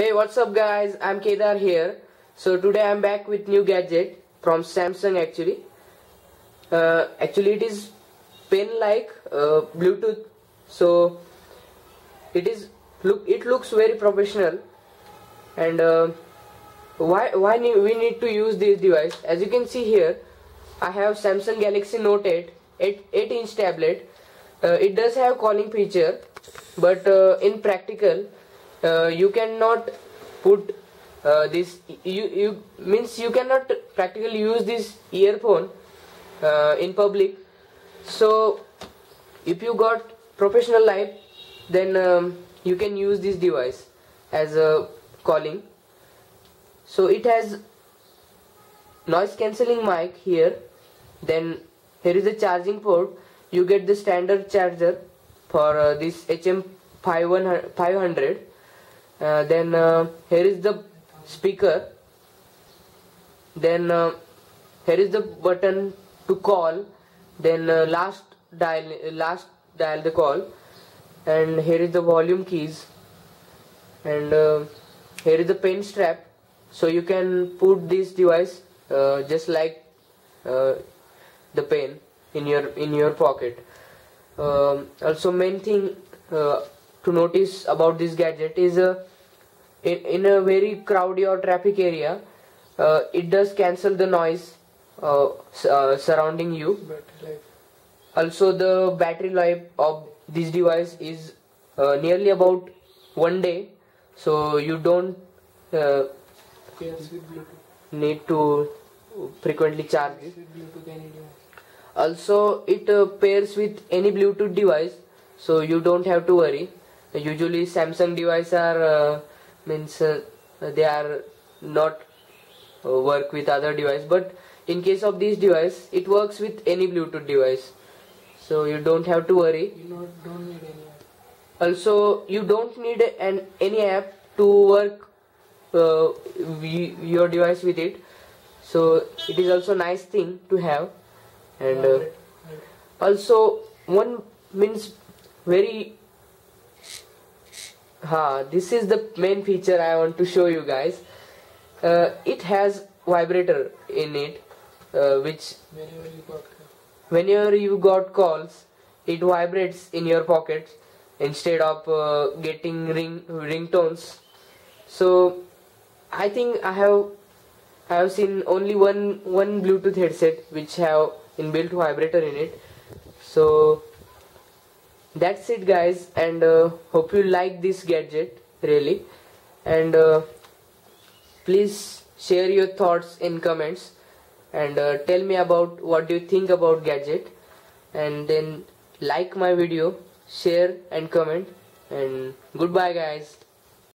Hey, what's up guys, I'm Kedar here. So today I'm back with new gadget from Samsung actually. Actually it is pen like Bluetooth. So it looks very professional. And why we need to use this device? As you can see here, I have Samsung Galaxy Note 8 8-inch tablet. It does have calling feature, but in practical you cannot put this. You cannot practically use this earphone in public. So if you got professional life, then you can use this device as a calling. So it has noise cancelling mic here. Then here is a charging port. You get the standard charger for this HM5000. Then here is the speaker. Then here is the button to call. Then last dial the call. And here is the volume keys. And here is the pen strap. So you can put this device just like the pen in your pocket. Also, main thing to notice about this gadget is in a very crowded or traffic area, it does cancel the noise surrounding you. Battery life. Also, the battery life of this device is nearly about 1 day, so you don't need to frequently charge it. Also, it pairs with any Bluetooth device, so you don't have to worry. Usually, Samsung devices are they are not work with other device, but in case of this device it works with any Bluetooth device, so you don't have to worry. You don't need any app. Also, you don't need any app to work your device with it, so it is also nice thing to have. And also one means very this is the main feature I want to show you guys. It has vibrator in it, which whenever you got calls, it vibrates in your pockets instead of getting ringtones. So I think I have seen only one Bluetooth headset which have inbuilt vibrator in it. So that's it guys, and hope you like this gadget really, and please share your thoughts in comments, and tell me about what do you think about gadget, and then like my video, share and comment, and goodbye guys.